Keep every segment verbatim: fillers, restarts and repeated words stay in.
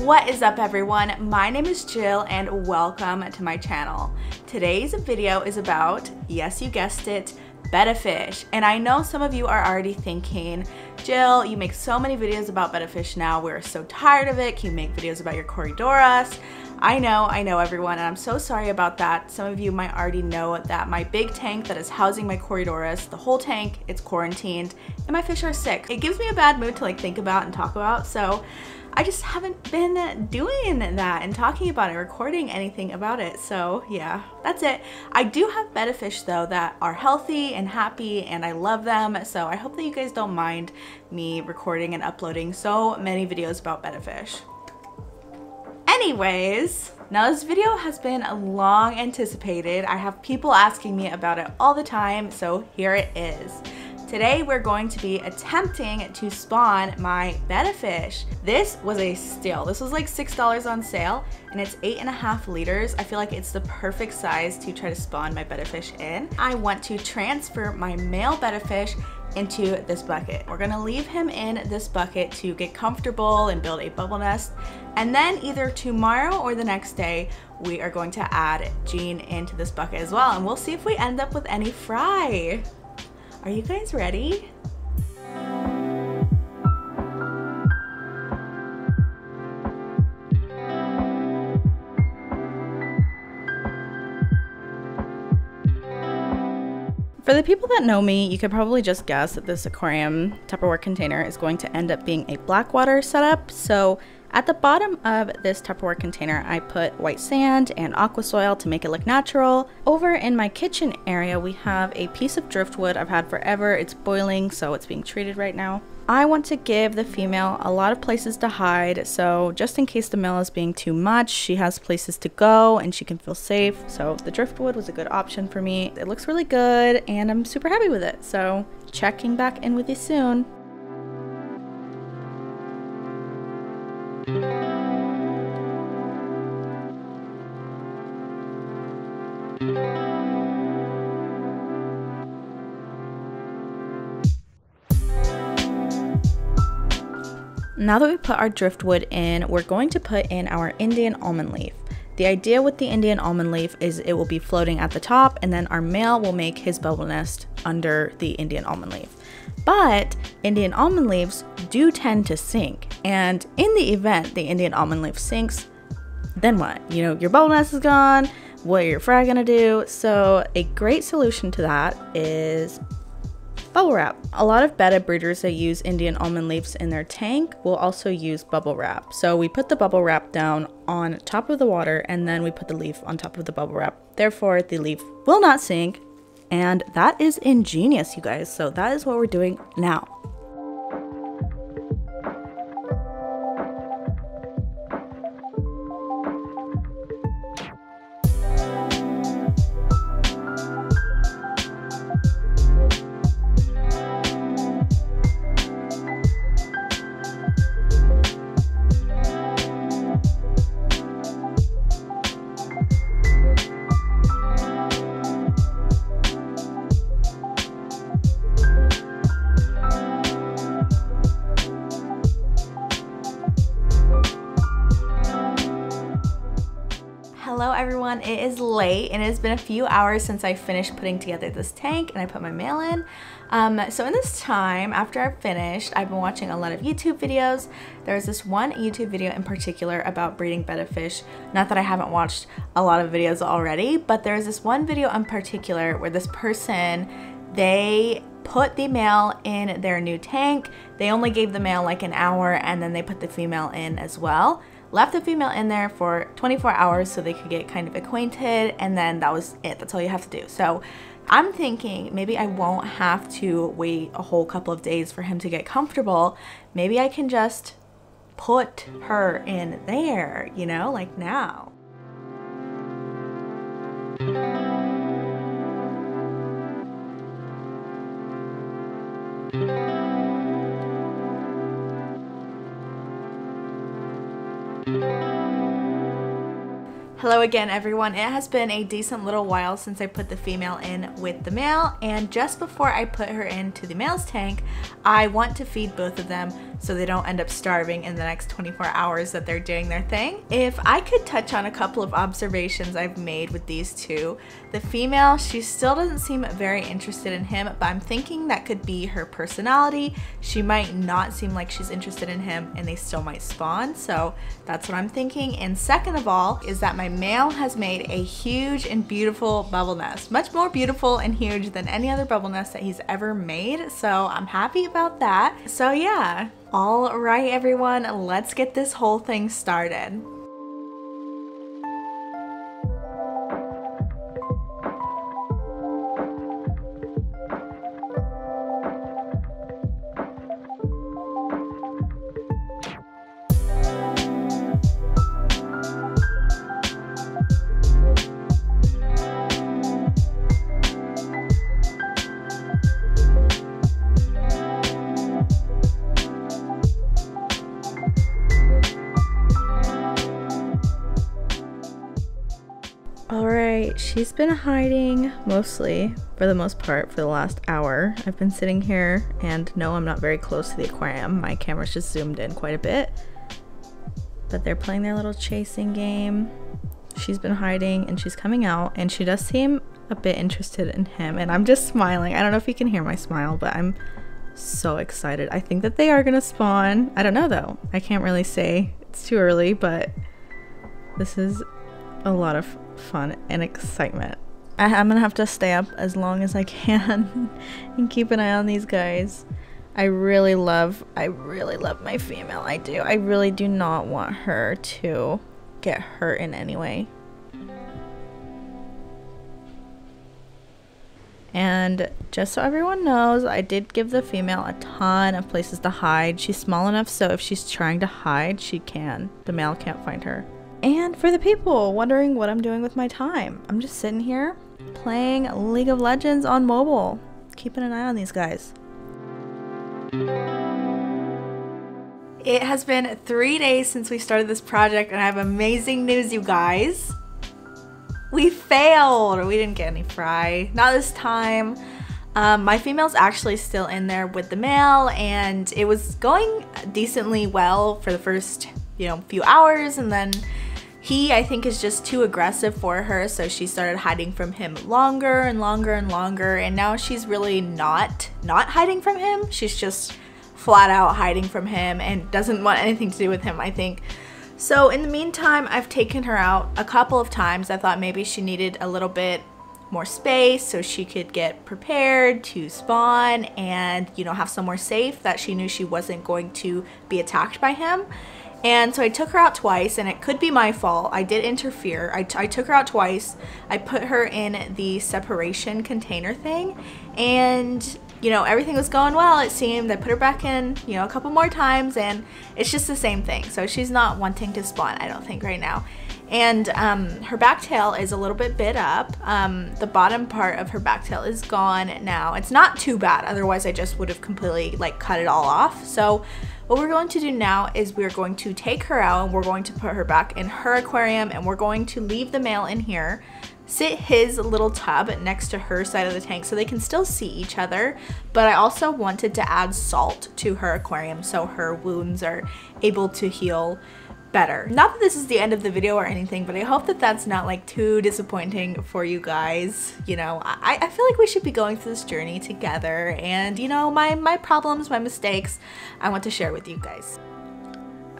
What is up, everyone? My name is Jill and welcome to my channel. Today's video is about, yes you guessed it, betta fish. And I know some of you are already thinking, Jill, you make so many videos about betta fish now, we're so tired of it, can you make videos about your corydoras? I know, I know everyone, and I'm so sorry about that. Some of you might already know that my big tank that is housing my corydoras, the whole tank, it's quarantined, and my fish are sick. It gives me a bad mood to like think about and talk about, so I just haven't been doing that and talking about it, recording anything about it. So yeah, that's it. I do have betta fish though that are healthy and happy and I love them. So I hope that you guys don't mind me recording and uploading so many videos about betta fish. Anyways, now this video has been long anticipated. I have people asking me about it all the time, so here it is. Today we're going to be attempting to spawn my betta fish. This was a steal. This was like six dollars on sale and it's eight and a half liters. I feel like it's the perfect size to try to spawn my betta fish in. I want to transfer my male betta fish into this bucket. We're gonna leave him in this bucket to get comfortable and build a bubble nest. And then either tomorrow or the next day, we are going to add Jean into this bucket as well. And we'll see if we end up with any fry. Are you guys ready? For the people that know me, you could probably just guess that this aquarium Tupperware container is going to end up being a black water setup. So at the bottom of this Tupperware container, I put white sand and aqua soil to make it look natural. Over in my kitchen area, we have a piece of driftwood I've had forever. It's boiling, so it's being treated right now. I want to give the female a lot of places to hide, so just in case the male is being too much, she has places to go and she can feel safe. So the driftwood was a good option for me. It looks really good and I'm super happy with it. So checking back in with you soon. Now that we put our driftwood in, we're going to put in our Indian almond leaf. The idea with the Indian almond leaf is it will be floating at the top and then our male will make his bubble nest under the Indian almond leaf. But Indian almond leaves do tend to sink, and in the event the Indian almond leaf sinks, then what? You know, your bubble nest is gone, what are your fry gonna do? So a great solution to that is bubble wrap. A lot of betta breeders that use Indian almond leaves in their tank will also use bubble wrap. So we put the bubble wrap down on top of the water and then we put the leaf on top of the bubble wrap. Therefore, the leaf will not sink. And that is ingenious, you guys. So that is what we're doing now. Hello everyone, it is late and it has been a few hours since I finished putting together this tank and I put my male in. Um, so in this time, after I've finished, I've been watching a lot of YouTube videos. There's this one YouTube video in particular about breeding betta fish. Not that I haven't watched a lot of videos already, but there's this one video in particular where this person, they put the male in their new tank. They only gave the male like an hour and then they put the female in as well. Left the female in there for twenty-four hours so they could get kind of acquainted, and then that was it. That's all you have to do. So I'm thinking maybe I won't have to wait a whole couple of days for him to get comfortable. Maybe I can just put her in there, you know, like now. Hello again everyone. It has been a decent little while since I put the female in with the male, and just before I put her into the male's tank, I want to feed both of them so they don't end up starving in the next twenty-four hours that they're doing their thing. If I could touch on a couple of observations I've made with these two, the female, she still doesn't seem very interested in him, but I'm thinking that could be her personality. She might not seem like she's interested in him and they still might spawn, so that's what I'm thinking. And second of all is that my male has made a huge and beautiful bubble nest, much more beautiful and huge than any other bubble nest that he's ever made, so I'm happy about that. So yeah. All right everyone, let's get this whole thing started. Alright, she's been hiding mostly, for the most part, for the last hour. I've been sitting here, and no, I'm not very close to the aquarium. My camera's just zoomed in quite a bit. But they're playing their little chasing game. She's been hiding, and she's coming out, and she does seem a bit interested in him, and I'm just smiling. I don't know if you can hear my smile, but I'm so excited. I think that they are gonna spawn. I don't know, though. I can't really say. It's too early, but this is a lot of fun and excitement. I, I'm gonna have to stay up as long as I can and keep an eye on these guys. I really love, I really love my female, I do. I really do not want her to get hurt in any way. And just so everyone knows, I did give the female a ton of places to hide. She's small enough so if she's trying to hide, she can. The male can't find her. And for the people wondering what I'm doing with my time, I'm just sitting here playing League of Legends on mobile, keeping an eye on these guys. It has been three days since we started this project and I have amazing news, you guys. We failed! We didn't get any fry. Not this time. Um, my female's actually still in there with the male and it was going decently well for the first, you know, few hours, and then he, I think, is just too aggressive for her, so she started hiding from him longer and longer and longer, and now she's really not not hiding from him. She's just flat out hiding from him and doesn't want anything to do with him, I think. So in the meantime, I've taken her out a couple of times. I thought maybe she needed a little bit more space so she could get prepared to spawn and, you know, have somewhere safe that she knew she wasn't going to be attacked by him. And so I took her out twice, and it could be my fault. I did interfere. I, t I took her out twice. I put her in the separation container thing, and, you know, everything was going well, it seemed. I put her back in, you know, a couple more times, and it's just the same thing. So she's not wanting to spawn, I don't think, right now. And um, her back tail is a little bit bit up. Um, the bottom part of her back tail is gone now. It's not too bad, otherwise I just would have completely, like, cut it all off. So what we're going to do now is we're going to take her out and we're going to put her back in her aquarium, and we're going to leave the male in here, sit his little tub next to her side of the tank so they can still see each other. But I also wanted to add salt to her aquarium so her wounds are able to heal better. Not that this is the end of the video or anything, but I hope that that's not, like, too disappointing for you guys. You know, I, I feel like we should be going through this journey together, and, you know, my, my problems, my mistakes, I want to share with you guys.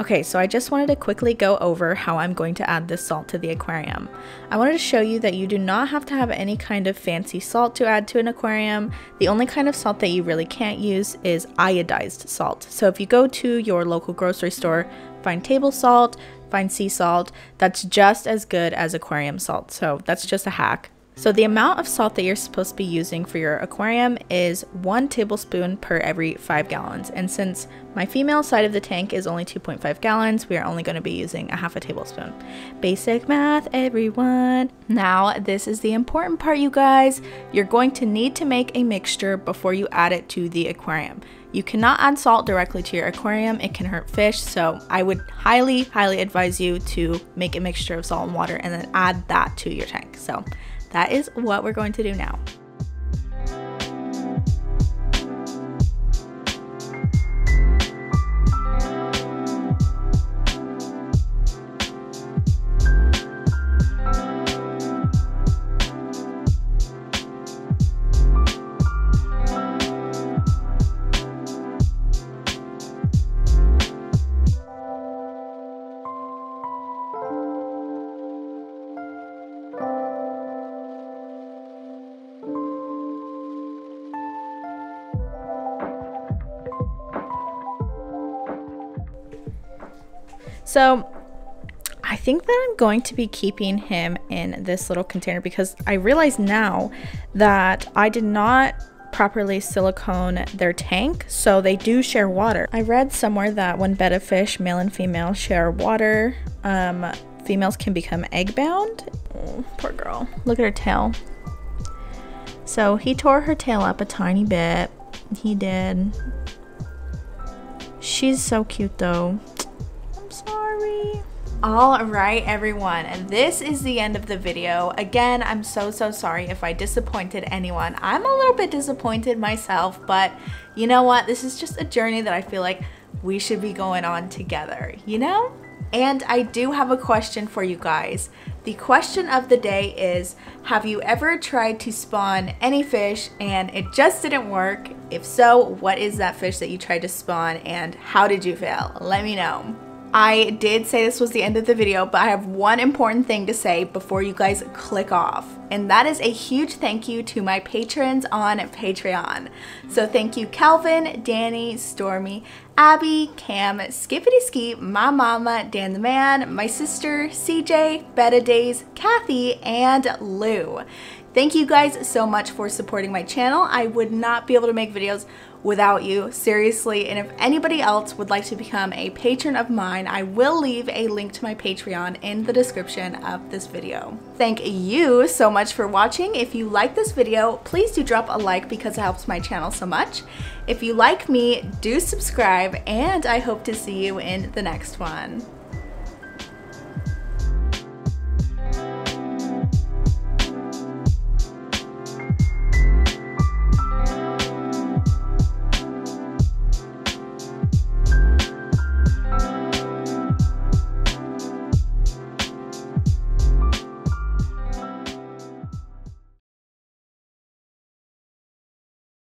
Okay, so I just wanted to quickly go over how I'm going to add this salt to the aquarium. I wanted to show you that you do not have to have any kind of fancy salt to add to an aquarium. The only kind of salt that you really can't use is iodized salt. So if you go to your local grocery store, find table salt, find sea salt, that's just as good as aquarium salt. So that's just a hack. So the amount of salt that you're supposed to be using for your aquarium is one tablespoon per every five gallons. And since my female side of the tank is only two point five gallons, we are only going to be using a half a tablespoon. Basic math, everyone. Now, this is the important part, you guys. You're going to need to make a mixture before you add it to the aquarium. You cannot add salt directly to your aquarium. It can hurt fish. So I would highly, highly advise you to make a mixture of salt and water and then add that to your tank. So that is what we're going to do now. So I think that I'm going to be keeping him in this little container because I realize now that I did not properly silicone their tank, so they do share water. I read somewhere that when betta fish, male and female, share water, um, females can become egg bound. Oh, poor girl. Look at her tail. So he tore her tail up a tiny bit. He did. She's so cute though. All right, everyone, and this is the end of the video. Again, I'm so, so sorry if I disappointed anyone. I'm a little bit disappointed myself, but you know what? This is just a journey that I feel like we should be going on together, you know? And I do have a question for you guys. The question of the day is, have you ever tried to spawn any fish and it just didn't work? If so, what is that fish that you tried to spawn and how did you fail? Let me know. I did say this was the end of the video, but I have one important thing to say before you guys click off. And that is a huge thank you to my patrons on Patreon. So thank you Calvin, Danny, Stormy, Abby, Cam, Skippity Skeet, my mama, Dan the Man, my sister, C J, Betta Days, Kathy, and Lou. Thank you guys so much for supporting my channel. I would not be able to make videos without you, seriously. And if anybody else would like to become a patron of mine, I will leave a link to my Patreon in the description of this video. Thank you so much for watching. If you like this video, please do drop a like because it helps my channel so much. If you like me, do subscribe, and I hope to see you in the next one.